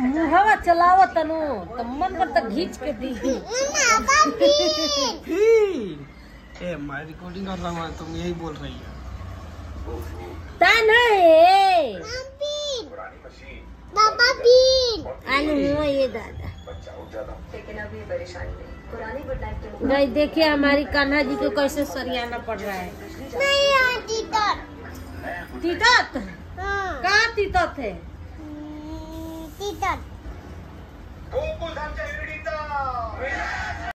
मुहवा चलाव तनु मन पर तक घींच के दी। ए मैं रिकॉर्डिंग कर रहा हूँ, तुम यही बोल रही हो। बाबा ये दादा लेकिन अब ये परेशान नहीं। भाई देखिए हमारी कान्हा जी को कैसे सरियाना पड़ रहा है। तीतत कहाँ तीतत है? तीतत।